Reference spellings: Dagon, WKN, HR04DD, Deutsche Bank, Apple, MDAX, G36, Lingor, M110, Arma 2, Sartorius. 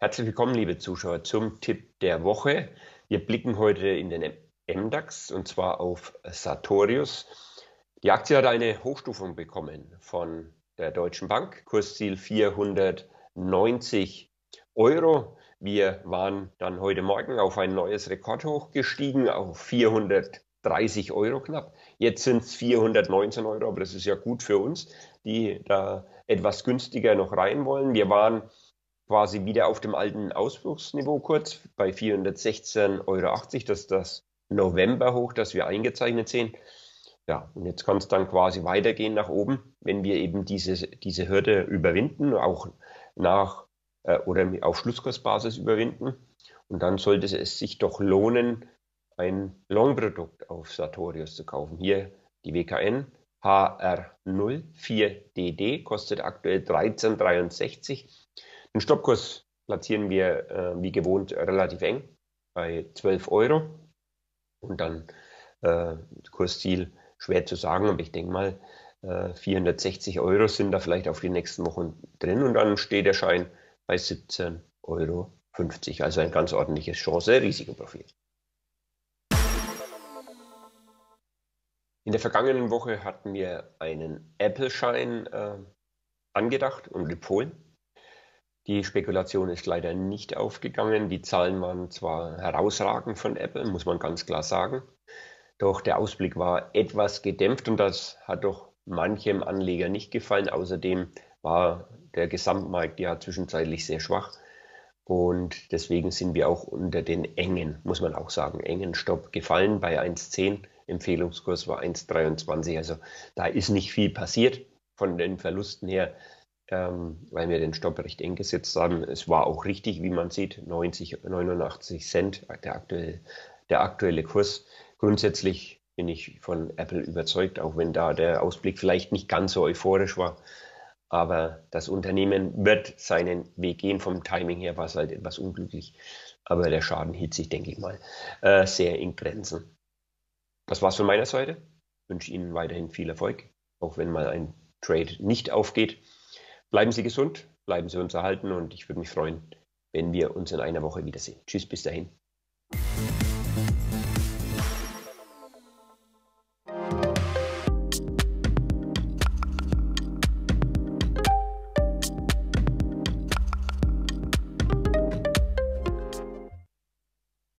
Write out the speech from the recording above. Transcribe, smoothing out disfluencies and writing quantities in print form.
Herzlich willkommen, liebe Zuschauer, zum Tipp der Woche. Wir blicken heute in den MDAX und zwar auf Sartorius. Die Aktie hat eine Hochstufung bekommen von der Deutschen Bank. Kursziel 490 Euro. Wir waren dann heute Morgen auf ein neues Rekordhoch gestiegen, auf 430 Euro knapp. Jetzt sind es 419 Euro, aber das ist ja gut für uns, die da etwas günstiger noch rein wollen. Wir waren quasi wieder auf dem alten Ausbruchsniveau kurz bei 416,80 Euro. Das ist das Novemberhoch, das wir eingezeichnet sehen. Ja, und jetzt kann es dann quasi weitergehen nach oben, wenn wir eben diese Hürde überwinden, auch auf Schlusskursbasis überwinden. Und dann sollte es sich doch lohnen, ein Long-Produkt auf Sartorius zu kaufen. Hier die WKN HR04DD, kostet aktuell 13,63 Euro. Den Stoppkurs platzieren wir wie gewohnt relativ eng bei 12 Euro und dann Kursziel schwer zu sagen, aber ich denke mal 460 Euro sind da vielleicht auf die nächsten Wochen drin und dann steht der Schein bei 17,50 Euro, also ein ganz ordentliches Chance-Risikoprofil. In der vergangenen Woche hatten wir einen Apple-Schein angedacht und empfohlen. Die Spekulation ist leider nicht aufgegangen. Die Zahlen waren zwar herausragend von Apple, muss man ganz klar sagen, doch der Ausblick war etwas gedämpft und das hat doch manchem Anleger nicht gefallen. Außerdem war der Gesamtmarkt ja zwischenzeitlich sehr schwach und deswegen sind wir auch unter den engen, muss man auch sagen, engen Stopp gefallen bei 1,10. Empfehlungskurs war 1,23, also da ist nicht viel passiert von den Verlusten her, weil wir den Stopp recht eng gesetzt haben. Es war auch richtig, wie man sieht, 89 Cent der aktuelle Kurs. Grundsätzlich bin ich von Apple überzeugt, auch wenn da der Ausblick vielleicht nicht ganz so euphorisch war. Aber das Unternehmen wird seinen Weg gehen. Vom Timing her war es halt etwas unglücklich. Aber der Schaden hielt sich, denke ich mal, sehr in Grenzen. Das war's von meiner Seite. Ich wünsche Ihnen weiterhin viel Erfolg, auch wenn mal ein Trade nicht aufgeht. Bleiben Sie gesund, bleiben Sie uns erhalten und ich würde mich freuen, wenn wir uns in einer Woche wiedersehen. Tschüss, bis dahin.